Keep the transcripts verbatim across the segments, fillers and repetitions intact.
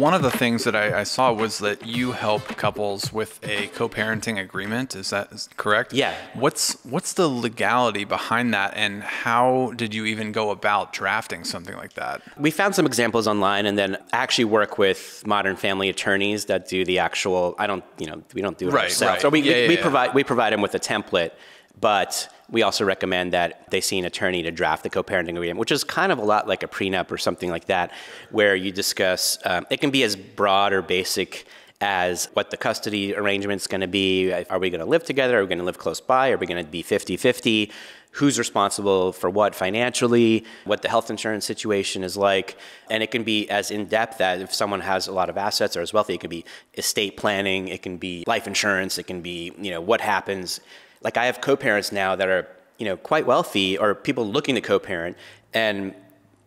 One of the things that I, I saw was that you help couples with a co-parenting agreement. Is that correct? Yeah. What's what's the legality behind that, and how did you even go about drafting something like that? We found some examples online, and then actually work with modern family attorneys that do the actual. I don't, you know, we don't do it right, ourselves. Right. So we, yeah, we, yeah, we yeah. provide we provide them with a template, but we also recommend that they see an attorney to draft the co-parenting agreement, which is kind of a lot like a prenup or something like that, where you discuss, um, it can be as broad or basic as what the custody arrangement's gonna be. Are we gonna live together? Are we gonna live close by? Are we gonna be fifty fifty? Who's responsible for what financially? What the health insurance situation is like? And it can be as in-depth as if someone has a lot of assets or is wealthy, it could be estate planning, it can be life insurance, it can be, you know, what happens. Like, I have co-parents now that are, you know, quite wealthy, or people looking to co-parent, and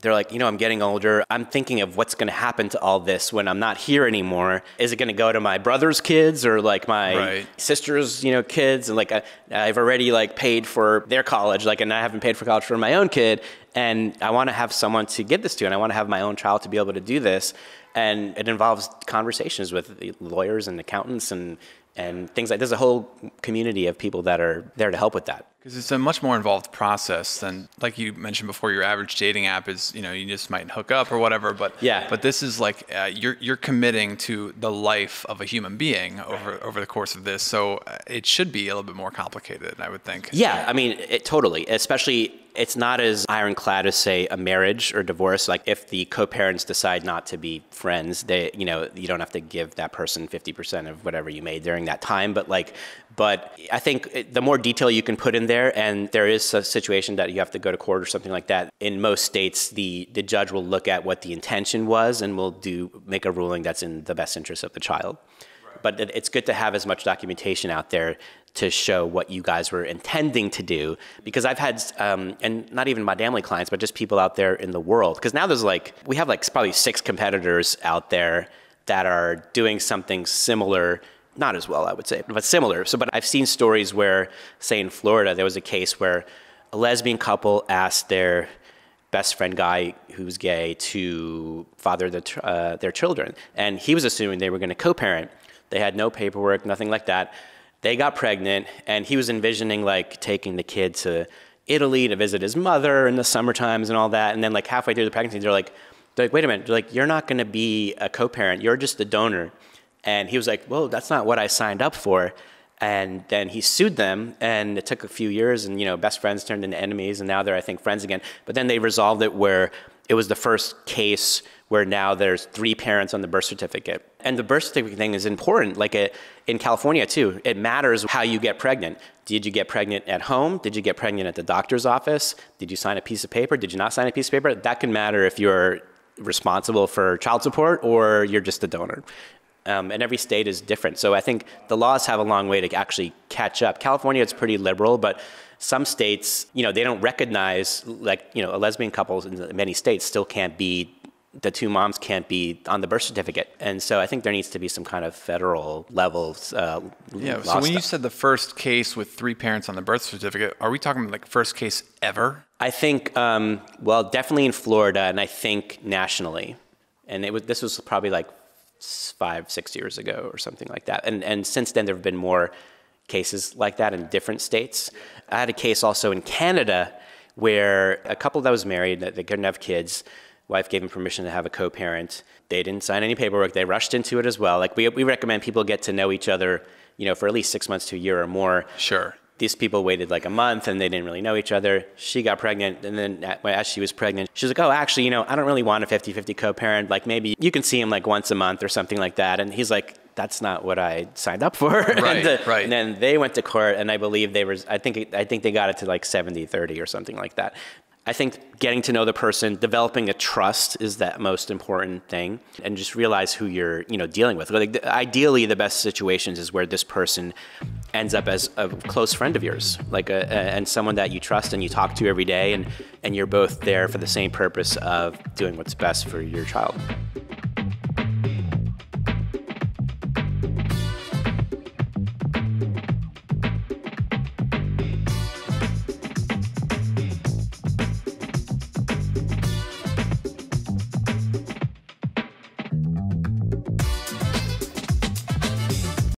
they're like, you know, I'm getting older. I'm thinking of what's going to happen to all this when I'm not here anymore. Is it going to go to my brother's kids or like my right. sister's, you know, kids? And like I, I've already like paid for their college, like, and I haven't paid for college for my own kid. And I want to have someone to give this to, and I want to have my own child to be able to do this. And it involves conversations with lawyers and accountants and and things like, there's a whole community of people that are there to help with that. Because it's a much more involved process than, like you mentioned before, your average dating app is, you know, you just might hook up or whatever. But yeah. but this is like, uh, you're you're committing to the life of a human being over right. over the course of this. So it should be a little bit more complicated, I would think. Yeah, I mean, it, totally. Especially, it's not as ironclad as, say, a marriage or divorce. Like, if the co-parents decide not to be friends, they, you know, you don't have to give that person fifty percent of whatever you made during that time. But like, but I think the more detail you can put in there. There, and there is a situation that you have to go to court or something like that. In most states, the, the judge will look at what the intention was and will do make a ruling that's in the best interest of the child. Right. But it, it's good to have as much documentation out there to show what you guys were intending to do. Because I've had, um, and not even Modamily clients, but just people out there in the world. Because now there's like, we have like probably six competitors out there that are doing something similar. Not as well, I would say, but similar. So, but I've seen stories where, say in Florida, there was a case where a lesbian couple asked their best friend guy, who's gay, to father the, uh, their children. And he was assuming they were gonna co-parent. They had no paperwork, nothing like that. They got pregnant, and he was envisioning like taking the kid to Italy to visit his mother in the summer times and all that. And then like halfway through the pregnancy, they're like, they're like wait a minute, they're like, you're not gonna be a co-parent, you're just the donor. And he was like, well, that's not what I signed up for. And then he sued them, and it took a few years, and, you know, best friends turned into enemies, and now they're, I think, friends again. But then they resolved it where it was the first case where now there's three parents on the birth certificate. And the birth certificate thing is important. Like it, in California too, it matters how you get pregnant. Did you get pregnant at home? Did you get pregnant at the doctor's office? Did you sign a piece of paper? Did you not sign a piece of paper? That can matter if you're responsible for child support or you're just a donor. Um, and every state is different. So I think the laws have a long way to actually catch up. California, it's pretty liberal, but some states, you know, they don't recognize, like, you know, a lesbian couple in many states still can't be, the two moms can't be on the birth certificate. And so I think there needs to be some kind of federal level uh, yeah, law. So when stuff. You said the first case with three parents on the birth certificate, are we talking like first case ever? I think, um, well, definitely in Florida, and I think nationally. And it was, this was probably like five, six years ago or something like that. And, and since then, there have been more cases like that in different states. I had a case also in Canada where a couple that was married, that they couldn't have kids, wife gave them permission to have a co-parent. They didn't sign any paperwork. They rushed into it as well. Like we, we recommend people get to know each other, you know, for at least six months to a year or more. Sure. These people waited like a month and they didn't really know each other. She got pregnant, and then as she was pregnant, she was like, oh, actually, you know, I don't really want a fifty fifty co-parent. Like maybe you can see him like once a month or something like that. And he's like, that's not what I signed up for. Right, and, the, right. and then they went to court, and I believe they were, I think, I think they got it to like seventy thirty or something like that. I think getting to know the person, developing a trust is that most important thing, and just realize who you're, you know, dealing with. Like the, ideally, the best situations is where this person ends up as a close friend of yours, like a, a, and someone that you trust and you talk to every day, and, and you're both there for the same purpose of doing what's best for your child.